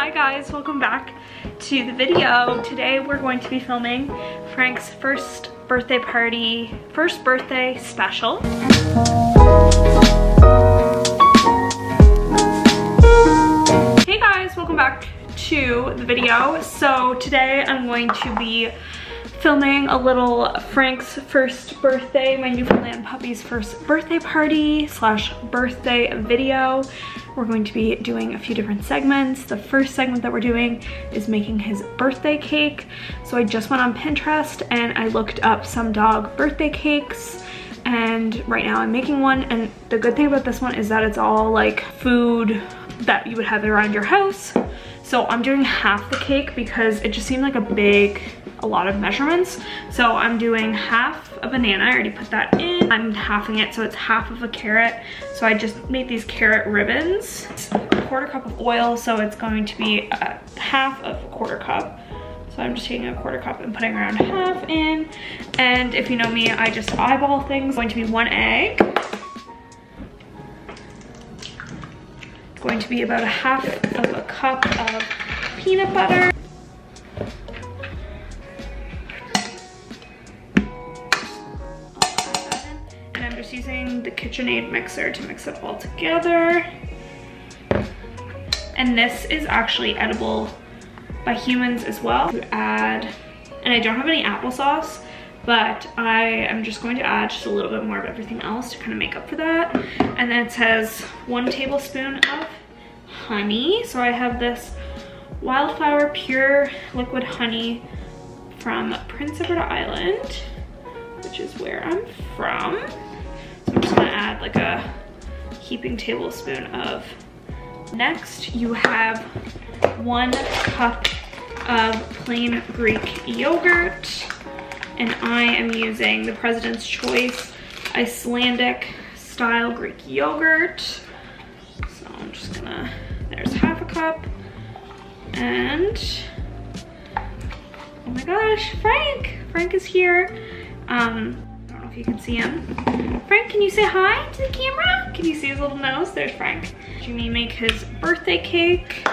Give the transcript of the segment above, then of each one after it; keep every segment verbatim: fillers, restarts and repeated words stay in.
Hi guys, welcome back to the video. Today we're going to be filming Frank's first birthday party, first birthday special. Hey guys, welcome back to the video. So today I'm going to be filming a little Frank's first birthday, my Newfoundland puppy's first birthday party slash birthday video. We're going to be doing a few different segments. The first segment that we're doing is making his birthday cake. So I just went on Pinterest and I looked up some dog birthday cakes, and right now I'm making one. And the good thing about this one is that it's all like food that you would have around your house. So I'm doing half the cake because it just seemed like a big, a lot of measurements. So I'm doing half a banana, I already put that in. I'm halving it so it's half of a carrot. So I just made these carrot ribbons. It's a quarter cup of oil, so it's going to be a half of a quarter cup. So I'm just taking a quarter cup and putting around half in. And if you know me, I just eyeball things. It's going to be one egg. It's going to be about a half of a cup of peanut butter. And I'm just using the KitchenAid mixer to mix it all together. And this is actually edible by humans as well. You add, and I don't have any applesauce, but I am just going to add just a little bit more of everything else to kind of make up for that. And then it says one tablespoon of honey. So I have this wildflower pure liquid honey from Prince Edward Island, which is where I'm from. So I'm just gonna add like a heaping tablespoon of. Next, you have one cup of plain Greek yogurt. And I am using the President's Choice Icelandic style Greek yogurt. So I'm just gonna, there's half a cup. And, oh my gosh, Frank! Frank is here. Um, I don't know if you can see him. Frank, can you say hi to the camera? Can you see his little nose? There's Frank. Jimmy make his birthday cake.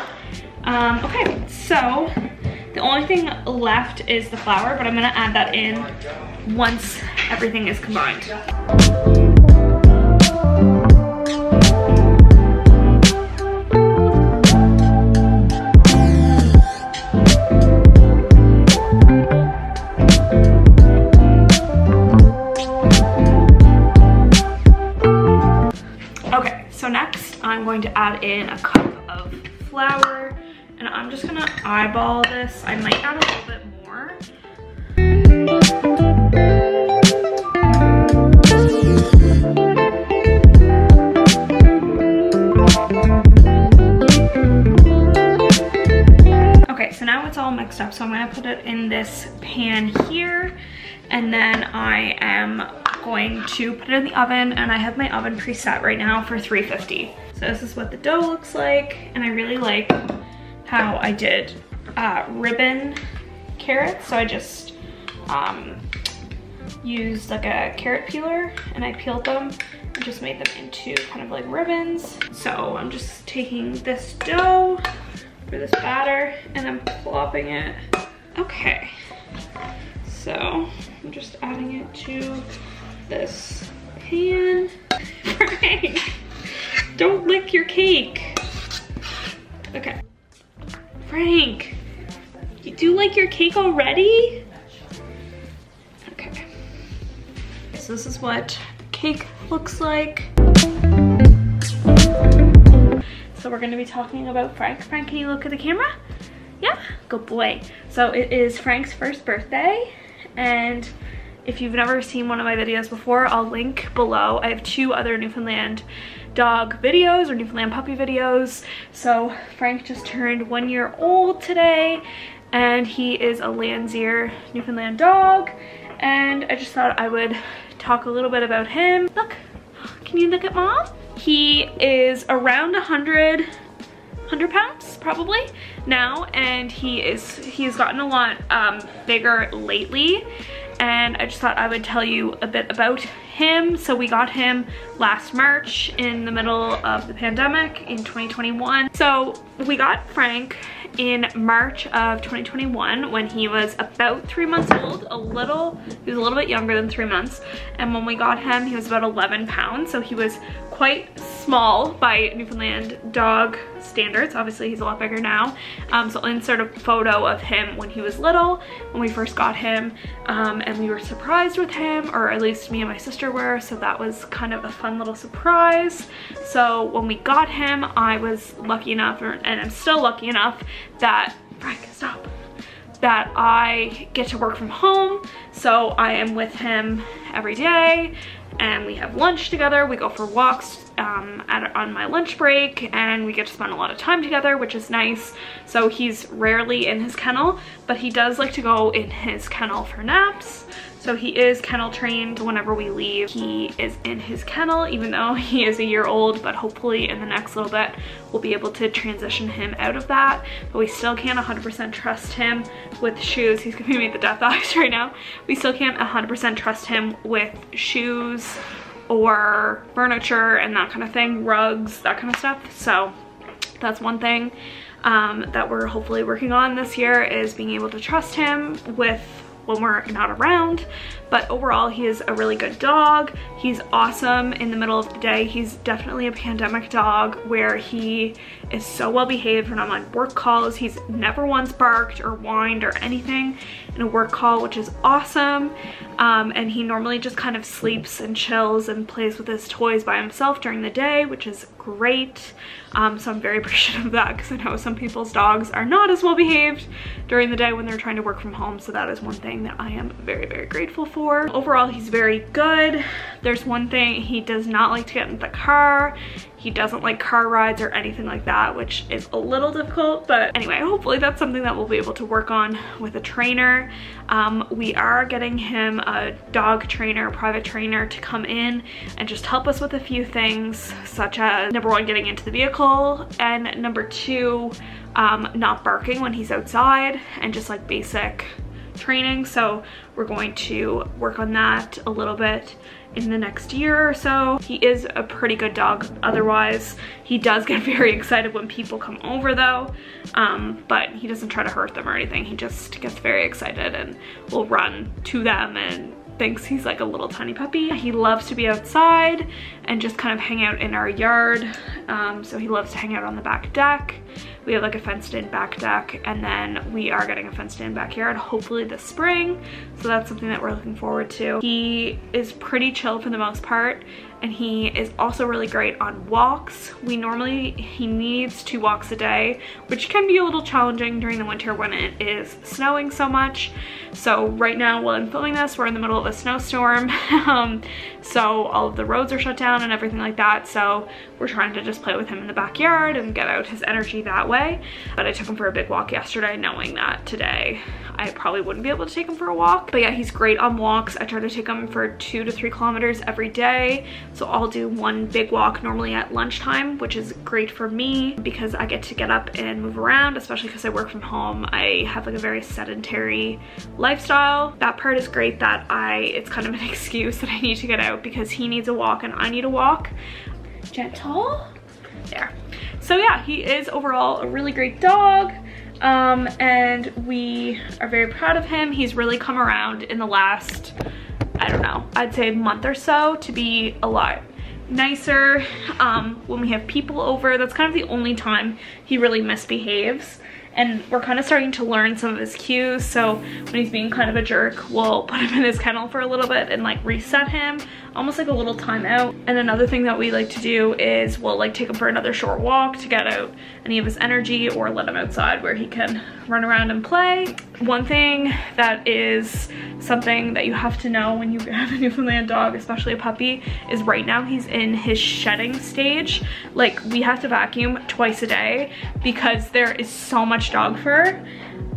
Um, okay, so, the only thing left is the flour, but I'm gonna add that in once everything is combined. Okay, so next I'm going to add in a cup of flour. And I'm just gonna eyeball this. I might add a little bit more. Okay, so now it's all mixed up. So I'm gonna put it in this pan here. And then I am going to put it in the oven. And I have my oven preset right now for three fifty. So this is what the dough looks like. And I really like how I did uh, ribbon carrots. So I just um, used like a carrot peeler and I peeled them and just made them into kind of like ribbons. So I'm just taking this dough for this batter and I'm plopping it. Okay, so I'm just adding it to this pan. Frank, don't lick your cake. Okay. Frank, you do like your cake already? Okay. So this is what cake looks like. So we're gonna be talking about Frank. Frank, can you look at the camera? Yeah, good boy. So it is Frank's first birthday, and if you've never seen one of my videos before, I'll link below. I have two other Newfoundland dog videos or Newfoundland puppy videos. So Frank just turned one year old today, and he is a Landseer Newfoundland dog. And I just thought I would talk a little bit about him. Look, can you look at mom? He is around one hundred pounds probably now, and he is he's gotten a lot um, bigger lately. and I just thought I would tell you a bit about him. So we got him last March in the middle of the pandemic in twenty twenty-one. So we got Frank in March of twenty twenty-one when he was about three months old, a little, he was a little bit younger than three months. And when we got him, he was about eleven pounds. So he was quite small by Newfoundland dog standards. Obviously he's a lot bigger now. Um, so I'll insert a photo of him when he was little, when we first got him. Um, and we were surprised with him, or at least me and my sister were. So that was kind of a fun little surprise. So when we got him, I was lucky enough, or, and I'm still lucky enough, that, Frank, stop, that I get to work from home. So I am with him every day and we have lunch together. We go for walks um, at, on my lunch break, and we get to spend a lot of time together, which is nice. So he's rarely in his kennel, but he does like to go in his kennel for naps. So he is kennel trained. Whenever we leave, he is in his kennel, even though he is a year old, but hopefully in the next little bit, we'll be able to transition him out of that. But we still can't one hundred percent trust him with shoes. He's giving me the death eyes right now. We still can't one hundred percent trust him with shoes or furniture and that kind of thing, rugs, that kind of stuff. So that's one thing um, that we're hopefully working on this year, is being able to trust him with when we're not around. But overall, he is a really good dog. He's awesome in the middle of the day. He's definitely a pandemic dog where he is so well behaved when I'm on work calls. He's never once barked or whined or anything in a work call, which is awesome. Um, and he normally just kind of sleeps and chills and plays with his toys by himself during the day, which is great. Um, so I'm very appreciative of that, because I know some people's dogs are not as well behaved during the day when they're trying to work from home. So that is one thing that I am very, very grateful for. Overall, he's very good. There's one thing, he does not like to get in the car. He doesn't like car rides or anything like that, which is a little difficult, but anyway, hopefully that's something that we'll be able to work on with a trainer. Um, we are getting him a dog trainer, a private trainer, to come in and just help us with a few things, such as number one, getting into the vehicle, and number two, um, not barking when he's outside, and just like basic training. So we're going to work on that a little bit in the next year or so. He is a pretty good dog otherwise. He does get very excited when people come over though, um, but he doesn't try to hurt them or anything. He just gets very excited and will run to them and thinks he's like a little tiny puppy. He loves to be outside and just kind of hang out in our yard. Um, so he loves to hang out on the back deck. We have like a fenced-in back deck, and then we are getting a fenced-in backyard hopefully this spring. So that's something that we're looking forward to. He is pretty chill for the most part, and he is also really great on walks. We normally, he needs two walks a day, which can be a little challenging during the winter when it is snowing so much. So right now while I'm filming this, we're in the middle of a snowstorm. um, so all of the roads are shut down and everything like that. So we're trying to just play with him in the backyard and get out his energy that way. But I took him for a big walk yesterday, knowing that today I probably wouldn't be able to take him for a walk. But yeah, he's great on walks. I try to take him for two to three kilometers every day. So I'll do one big walk normally at lunchtime, which is great for me because I get to get up and move around, especially because I work from home. I have like a very sedentary lifestyle. That part is great, that I, it's kind of an excuse that I need to get out because he needs a walk and I need a walk. Gentle. There. So yeah, he is overall a really great dog. Um, and we are very proud of him. He's really come around in the last, I don't know, I'd say a month or so, to be a lot nicer. Um, when we have people over, that's kind of the only time he really misbehaves. And we're kind of starting to learn some of his cues. So when he's being kind of a jerk, we'll put him in his kennel for a little bit and like reset him, almost like a little timeout. And another thing that we like to do is we'll like take him for another short walk to get out any of his energy, or let him outside where he can run around and play. One thing that is something that you have to know when you have a Newfoundland dog, especially a puppy, is right now he's in his shedding stage. Like, we have to vacuum twice a day because there is so much dog fur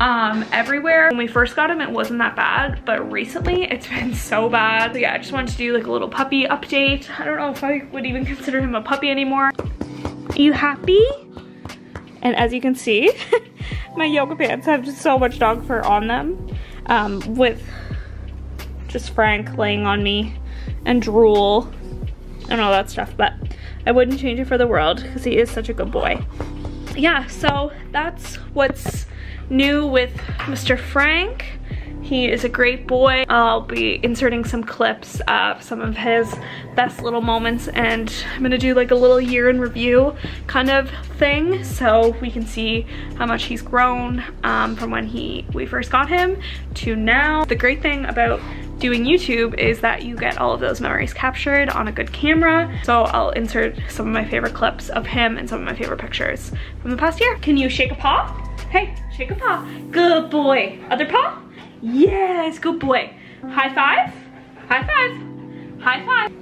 um everywhere. When we first got him, it wasn't that bad, but recently it's been so bad. So yeah, I just wanted to do like a little puppy update. I don't know if I would even consider him a puppy anymore. Are you happy? And as you can see, my yoga pants have just so much dog fur on them, um with just Frank laying on me and drool and all that stuff, but I wouldn't change it for the world because he is such a good boy. Yeah, so that's what's new with Mister Frank. He is a great boy. I'll be inserting some clips of some of his best little moments, and I'm gonna do like a little year in review kind of thing so we can see how much he's grown um, from when he we first got him to now. The great thing about doing YouTube is that you get all of those memories captured on a good camera. So I'll insert some of my favorite clips of him and some of my favorite pictures from the past year. Can you shake a paw? Hey, shake a paw. Good boy. Other paw? Yes, good boy. High five. High five. High five.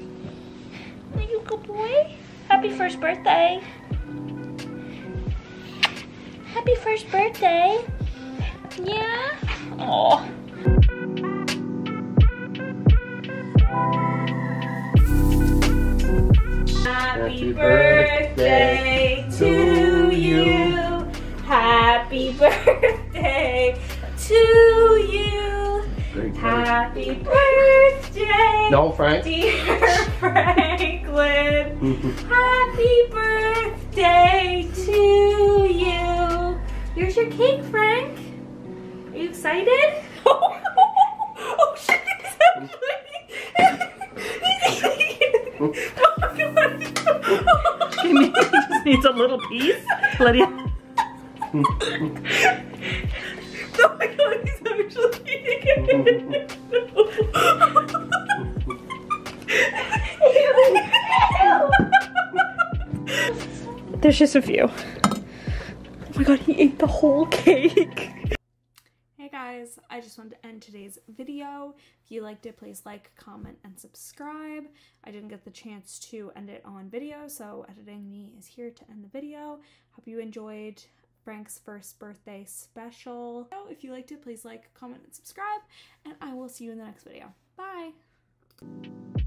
Are you a good boy? Happy first birthday. Happy first birthday. Yeah. Oh. Happy birthday to you. Happy birthday to you. Happy birthday, no, Frank. Dear Franklin. Happy birthday to you. Here's your cake, Frank. Are you excited? Oh, shit, he's He just needs a little piece. Lydia. No, my God, he's actually eating it. There's just a few. Oh my God, he ate the whole cake. Hey guys, I just wanted to end today's video. If you liked it, please like, comment, and subscribe. I didn't get the chance to end it on video, so editing me is here to end the video. Hope you enjoyed Frank's first birthday special. So if you liked it, please like, comment, and subscribe, and I will see you in the next video. Bye!